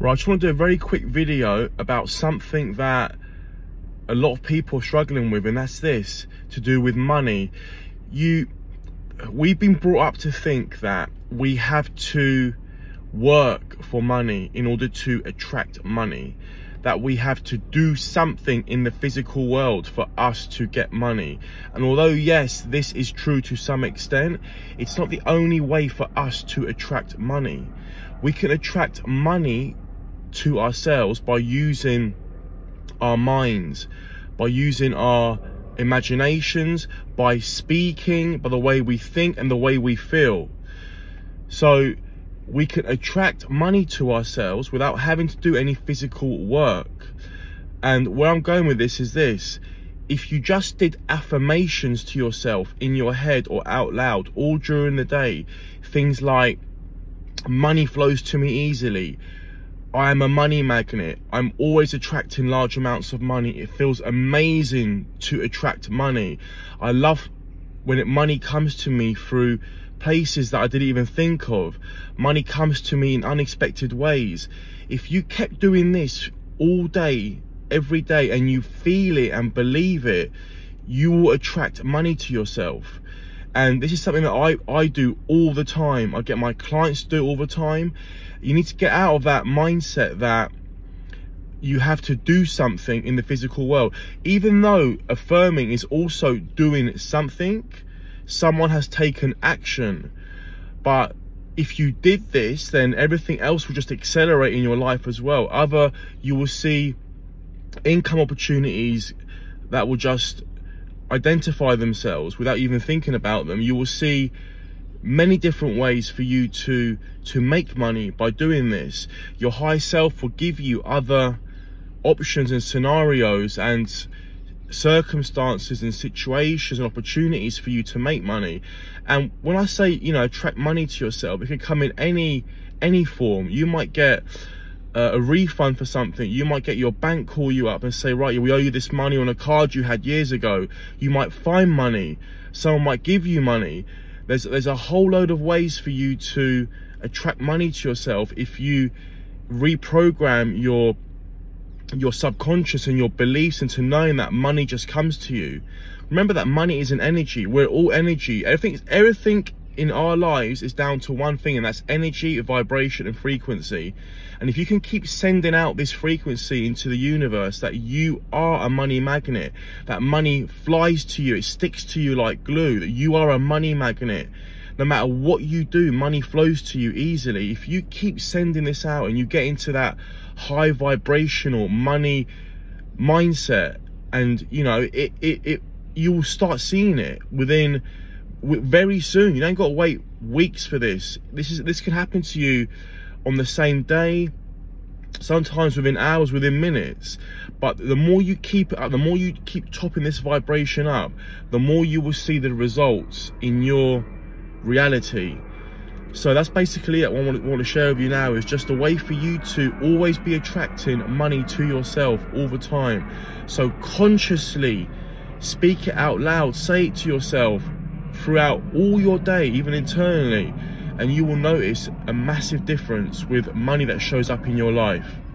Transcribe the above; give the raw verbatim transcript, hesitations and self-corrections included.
Right, I just want to do a very quick video about something that a lot of people are struggling with, and that's this, to do with money. You, we've been brought up to think that we have to work for money in order to attract money, that we have to do something in the physical world for us to get money. And although yes, this is true to some extent, it's not the only way for us to attract money. We can attract money to ourselves by using our minds, by using our imaginations, by speaking, by the way we think and the way we feel. So we can attract money to ourselves without having to do any physical work. And where I'm going with this is this: if you just did affirmations to yourself in your head or out loud all during the day, things like money flows to me easily, I am a money magnet, I'm always attracting large amounts of money, it feels amazing to attract money, I love when it, money comes to me through places that I didn't even think of, money comes to me in unexpected ways. If you kept doing this all day, every day, and you feel it and believe it, you will attract money to yourself. And this is something that I, I do all the time. I get my clients to do it all the time. You need to get out of that mindset that you have to do something in the physical world. Even though affirming is also doing something, someone has taken action. But if you did this, then everything else will just accelerate in your life as well. Other, you will see income opportunities that will just identify themselves without even thinking about them. You will see many different ways for you to to make money by doing this. Your higher self will give you other options and scenarios and circumstances and situations and opportunities for you to make money. And when I say, you know, attract money to yourself, it can come in any any form. You might get Uh, a refund for something. You might get your bank call you up and say, right, we owe you this money on a card you had years ago. You might find money, someone might give you money. There's there's a whole load of ways for you to attract money to yourself if you reprogram your your subconscious and your beliefs into knowing that money just comes to you. Remember that money is an energy. We're all energy. Everything everything in our lives is down to one thing, and that's energy, vibration and frequency. And if you can keep sending out this frequency into the universe that you are a money magnet, that money flies to you, it sticks to you like glue, that you are a money magnet, no matter what you do, money flows to you easily. If you keep sending this out and you get into that high vibrational money mindset, and you know it, it, it you will start seeing it within very soon. You don't got to wait weeks for this. This is this can happen to you on the same day, sometimes within hours, within minutes. But the more you keep it up, the more you keep topping this vibration up, the more you will see the results in your reality. So that's basically it. What I want to share with you now is just a way for you to always be attracting money to yourself all the time. So consciously speak it out loud, say it to yourself throughout all your day, even internally, and you will notice a massive difference with money that shows up in your life.